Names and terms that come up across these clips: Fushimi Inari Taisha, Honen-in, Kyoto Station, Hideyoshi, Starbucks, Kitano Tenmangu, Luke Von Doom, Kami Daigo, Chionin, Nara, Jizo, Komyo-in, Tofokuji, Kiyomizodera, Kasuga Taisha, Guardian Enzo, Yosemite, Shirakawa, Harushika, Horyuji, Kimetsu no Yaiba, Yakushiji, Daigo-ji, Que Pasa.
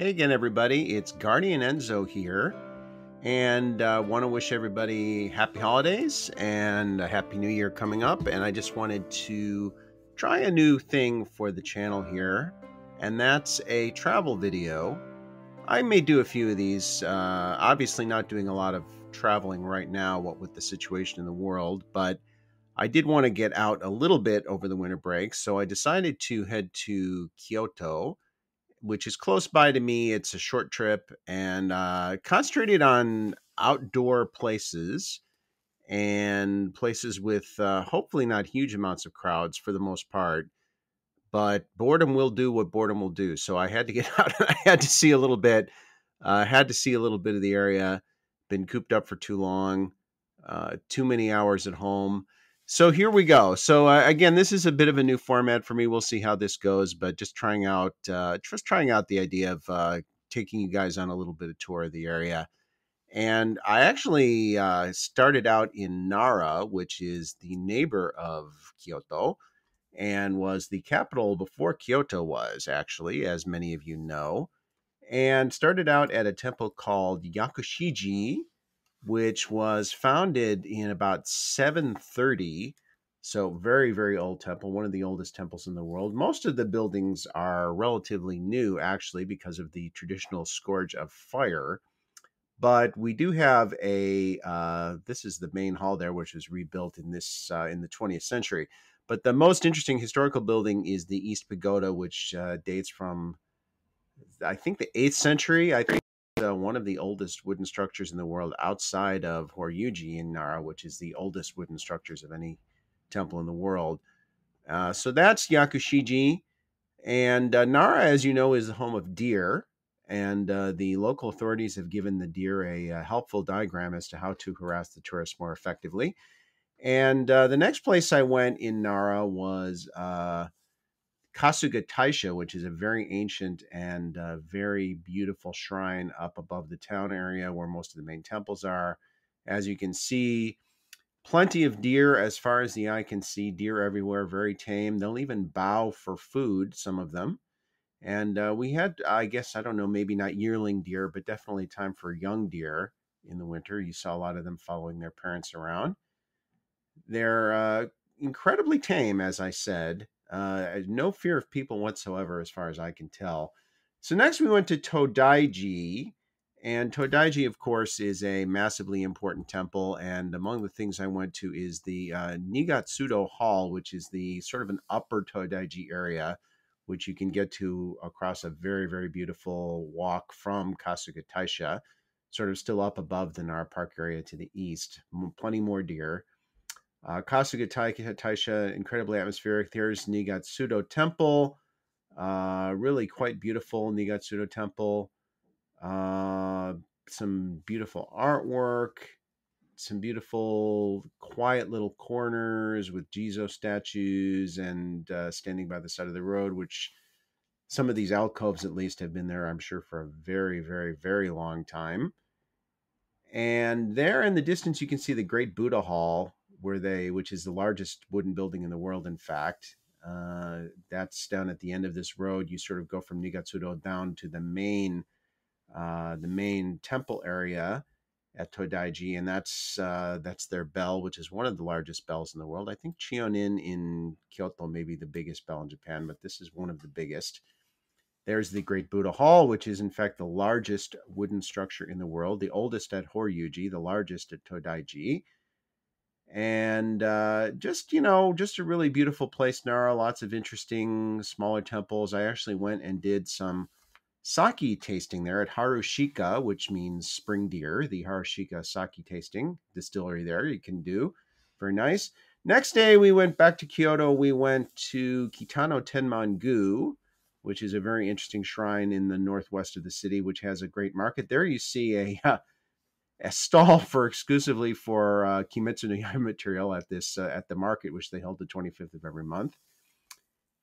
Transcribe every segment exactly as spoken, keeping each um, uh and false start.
Hey again, everybody. It's Guardian Enzo here, and I uh, want to wish everybody happy holidays and a happy new year coming up. And I just wanted to try a new thing for the channel here, and that's a travel video. I may do a few of these. Uh, obviously not doing a lot of traveling right now, what with the situation in the world, but I did want to get out a little bit over the winter break, so I decided to head to Kyoto, which is close by to me. It's a short trip, and uh, concentrated on outdoor places and places with uh, hopefully not huge amounts of crowds for the most part, but boredom will do what boredom will do. So I had to get out. I had to see a little bit, uh, had to see a little bit of the area. Been cooped up for too long, uh, too many hours at home. So here we go. So uh, again, this is a bit of a new format for me. We'll see how this goes, but just trying out, uh, just trying out the idea of uh, taking you guys on a little bit of tour of the area. And I actually uh, started out in Nara, which is the neighbor of Kyoto, and was the capital before Kyoto was, actually, as many of you know. And started out at a temple called Yakushiji, which was founded in about seven thirty. So very, very old temple, one of the oldest temples in the world. Most of the buildings are relatively new, actually, because of the traditional scourge of fire. But we do have a, uh, this is the main hall there, which was rebuilt in this uh, in the twentieth century. But the most interesting historical building is the East Pagoda, which uh, dates from, I think, the eighth century. I think. Uh, one of the oldest wooden structures in the world outside of Horyuji in Nara, which is the oldest wooden structures of any temple in the world. Uh, so that's Yakushiji. And uh, Nara, as you know, is the home of deer. And uh, the local authorities have given the deer a, a helpful diagram as to how to harass the tourists more effectively. And uh, the next place I went in Nara was uh, Kasuga Taisha, which is a very ancient and uh, very beautiful shrine up above the town area where most of the main temples are. As you can see, plenty of deer as far as the eye can see. Deer everywhere, very tame. They'll even bow for food, some of them. And uh, we had, I guess, I don't know, maybe not yearling deer, but definitely time for young deer in the winter. You saw a lot of them following their parents around. They're uh, incredibly tame, as I said. Uh, no fear of people whatsoever, as far as I can tell. So next we went to Todaiji, and Todaiji, of course, is a massively important temple. And among the things I went to is the uh, Nigatsudo Hall, which is the sort of an upper Todaiji area, which you can get to across a very, very beautiful walk from Kasuga Taisha, sort of still up above the Nara Park area to the east. Plenty more deer. Uh, Kasuga Taisha, incredibly atmospheric. There's Nigatsudo Temple, uh, really quite beautiful Nigatsudo Temple. Uh, some beautiful artwork, some beautiful quiet little corners with Jizo statues and uh, standing by the side of the road, which some of these alcoves at least have been there, I'm sure, for a very, very, very long time. And there in the distance, you can see the Great Buddha Hall, where they, which is the largest wooden building in the world, in fact. Uh, that's down at the end of this road. You sort of go from Nigatsudo down to the main, uh, the main temple area at Todaiji, and that's uh, that's their bell, which is one of the largest bells in the world. I think Chionin in Kyoto may be the biggest bell in Japan, but this is one of the biggest. There's the Great Buddha Hall, which is in fact the largest wooden structure in the world, the oldest at Horyuji, the largest at Todaiji. And uh, just, you know, just a really beautiful place, Nara. Lots of interesting smaller temples. I actually went and did some sake tasting there at Harushika, which means spring deer, the Harushika sake tasting distillery there you can do. Very nice. Next day, we went back to Kyoto. We went to Kitano Tenmangu, which is a very interesting shrine in the northwest of the city, which has a great market. There you see a... Uh, a stall for exclusively for uh, Kimetsu no Yaiba material at this uh, at the market, which they held the twenty-fifth of every month.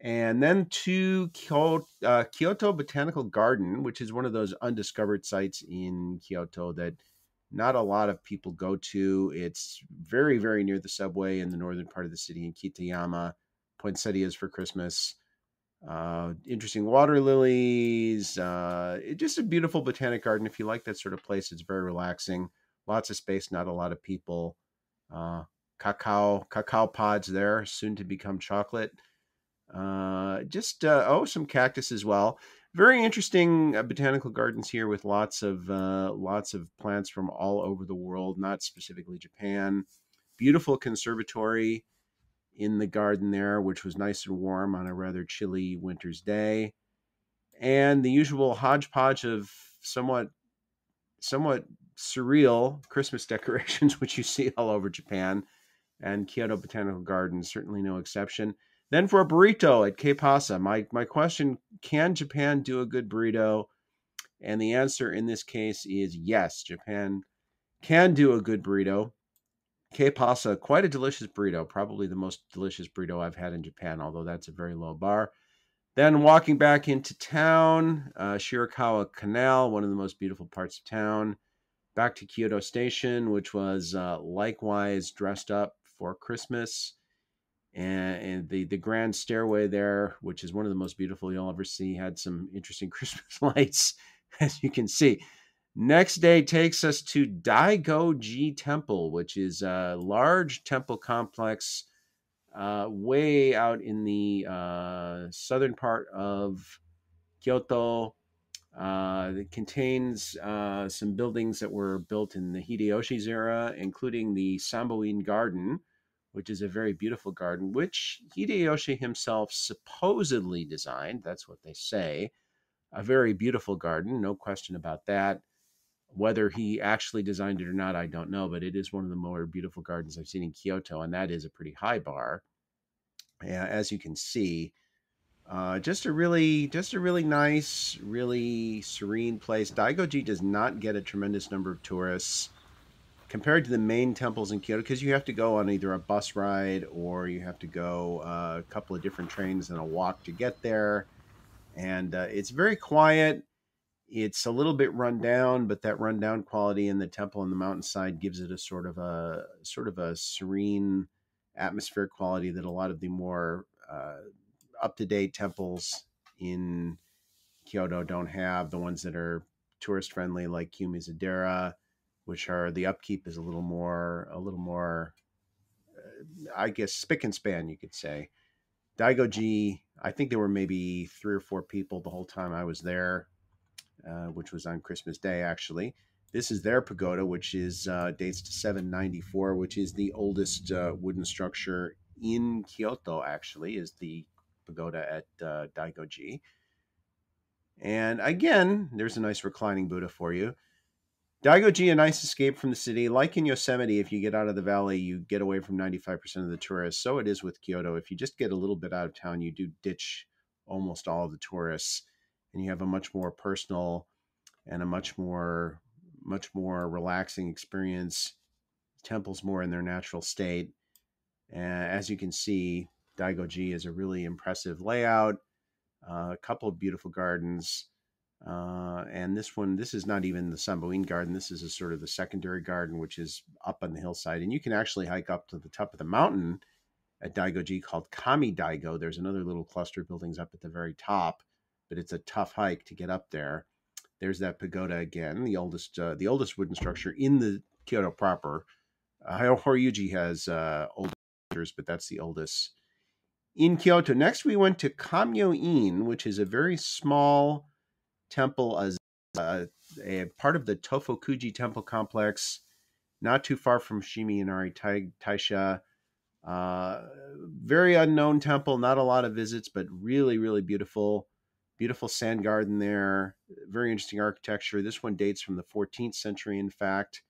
And then to Kyoto, uh, Kyoto Botanical Garden, which is one of those undiscovered sites in Kyoto that not a lot of people go to. It's very, very near the subway in the northern part of the city in Kitayama. Poinsettias for Christmas. Uh, interesting water lilies. Uh, it, just a beautiful botanic garden. If you like that sort of place, it's very relaxing. Lots of space, not a lot of people. Uh, cacao, cacao pods there, soon to become chocolate. Uh, just, uh, oh, some cactus as well. Very interesting uh, botanical gardens here with lots of, uh, lots of plants from all over the world, not specifically Japan. Beautiful conservatory in the garden there, which was nice and warm on a rather chilly winter's day. And the usual hodgepodge of somewhat, somewhat surreal Christmas decorations, which you see all over Japan, and Kyoto Botanical Garden, certainly no exception. Then for a burrito at Que Pasa, my, my question, can Japan do a good burrito? And the answer in this case is yes, Japan can do a good burrito. Que Pasa, quite a delicious burrito, probably the most delicious burrito I've had in Japan, although that's a very low bar. Then walking back into town, uh, Shirakawa Canal, one of the most beautiful parts of town. Back to Kyoto Station, which was uh, likewise dressed up for Christmas. And the, the grand stairway there, which is one of the most beautiful you'll ever see, had some interesting Christmas lights, as you can see. Next day takes us to Daigo-ji Temple, which is a large temple complex uh, way out in the uh, southern part of Kyoto. Uh, it contains uh, some buildings that were built in the Hideyoshi's era, including the Sambouin Garden, which is a very beautiful garden, which Hideyoshi himself supposedly designed. That's what they say. A very beautiful garden, no question about that. Whether he actually designed it or not, I don't know, but it is one of the more beautiful gardens I've seen in Kyoto, and that is a pretty high bar. Yeah, as you can see, uh, just a really, just a really nice, really serene place. Daigo-ji does not get a tremendous number of tourists compared to the main temples in Kyoto, because you have to go on either a bus ride or you have to go uh, a couple of different trains and a walk to get there. And uh, it's very quiet. It's a little bit run down, but that run down quality in the temple on the mountainside gives it a sort of a sort of a serene atmospheric quality that a lot of the more uh, up-to-date temples in Kyoto don't have. The ones that are tourist friendly, like Kiyomizodera, which are the upkeep is a little more, a little more, uh, I guess, spick and span, you could say. Daigo-ji, I think there were maybe three or four people the whole time I was there, uh, which was on Christmas Day, actually. This is their pagoda, which is uh, dates to seven ninety-four, which is the oldest uh, wooden structure in Kyoto, actually, is the pagoda at uh, Daigo-ji. And again, there's a nice reclining Buddha for you. Daigo-ji, a nice escape from the city. Like in Yosemite, if you get out of the valley, you get away from ninety-five percent of the tourists. So it is with Kyoto. If you just get a little bit out of town, you do ditch almost all of the tourists, and you have a much more personal and a much more, much more relaxing experience. Temples more in their natural state. Uh, as you can see, Daigo-ji is a really impressive layout. Uh, a couple of beautiful gardens. Uh, and this one, this is not even the Sambouin Garden. This is a sort of the secondary garden, which is up on the hillside. And you can actually hike up to the top of the mountain at Daigo-ji called Kami Daigo. There's another little cluster of buildings up at the very top, but it's a tough hike to get up there. There's that pagoda again, the oldest, uh, the oldest wooden structure in the Kyoto proper. Uh, Horyuji has uh, older structures, but that's the oldest in Kyoto. Next, we went to Komyo-in, which is a very small temple as uh, a part of the Tofokuji temple complex, not too far from Fushimi Inari Taisha. Uh, very unknown temple, not a lot of visits, but really, really beautiful. Beautiful sand garden there, very interesting architecture. This one dates from the fourteenth century, in fact.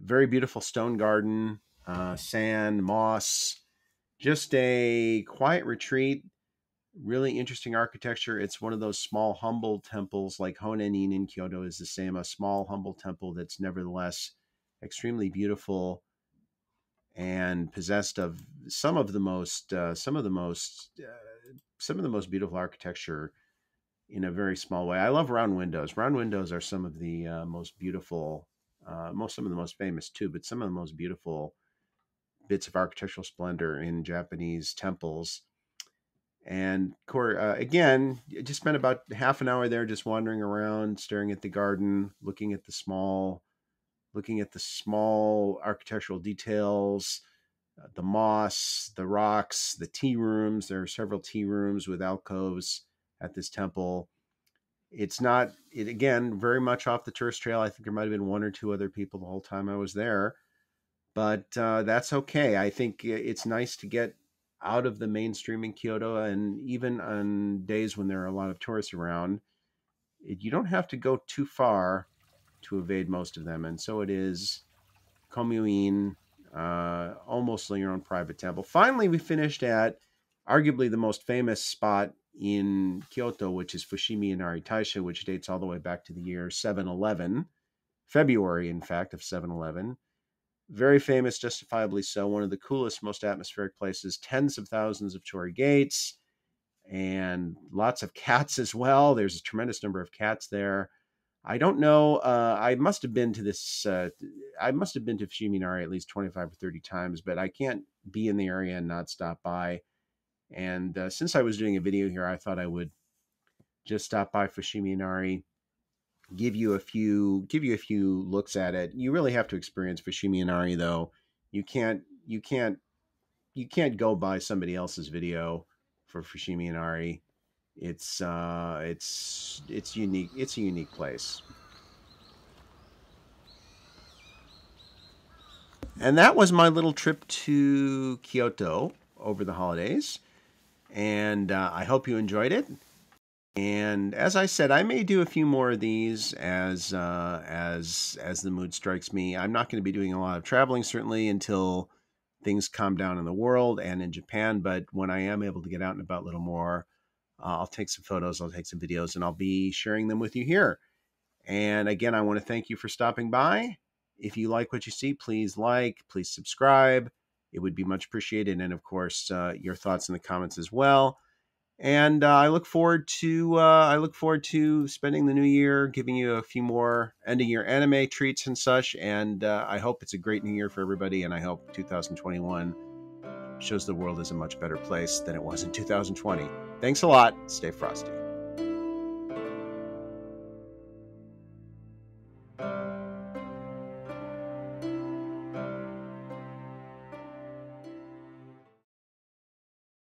Very beautiful stone garden, uh, sand, moss, just a quiet retreat. Really interesting architecture. It's one of those small, humble temples, like Honen-in in Kyoto is the same, a small, humble temple that's nevertheless extremely beautiful and possessed of some of the most, uh, some of the most, uh, some of the most beautiful architecture in a very small way. I love round windows. Round windows are some of the uh, most beautiful, uh, most, some of the most famous too, but some of the most beautiful bits of architectural splendor in Japanese temples. And uh, again, I just spent about half an hour there just wandering around, staring at the garden, looking at the small, looking at the small architectural details, uh, the moss, the rocks, the tea rooms. There are several tea rooms with alcoves at this temple. It's not, it again, very much off the tourist trail. I think there might have been one or two other people the whole time I was there. But uh, that's okay. I think it's nice to get out of the mainstream in Kyoto, and even on days when there are a lot of tourists around, it, you don't have to go too far to evade most of them. And so it is Komyo-in, uh, almost your own private temple. Finally, we finished at arguably the most famous spot in Kyoto, which is Fushimi Inari Taisha, which dates all the way back to the year seven eleven, February, in fact, of seven eleven. Very famous, justifiably so. One of the coolest, most atmospheric places. Tens of thousands of torii gates and lots of cats as well. There's a tremendous number of cats there. I don't know. Uh, I must have been to this. Uh, I must have been to Fushimi Inari at least twenty-five or thirty times, but I can't be in the area and not stop by. And uh, since I was doing a video here, I thought I would just stop by Fushimi Inari, give you a few give you a few looks at it. You really have to experience Fushimi Inari, though. You can't you can't you can't go by somebody else's video for Fushimi Inari. It's uh it's it's unique. It's a unique place. And that was my little trip to Kyoto over the holidays. And uh, I hope you enjoyed it. And as I said, I may do a few more of these as uh, as as the mood strikes me. I'm not going to be doing a lot of traveling, certainly, until things calm down in the world and in Japan. But when I am able to get out and about a little more, uh, I'll take some photos, I'll take some videos, and I'll be sharing them with you here. And again, I want to thank you for stopping by. If you like what you see, please like, please subscribe. It would be much appreciated. And of course, uh, your thoughts in the comments as well. And uh, I look forward to uh, I look forward to spending the new year giving you a few more ending year anime treats and such. And uh, I hope it's a great new year for everybody. And I hope two thousand twenty-one shows the world is a much better place than it was in two thousand twenty. Thanks a lot. Stay frosty.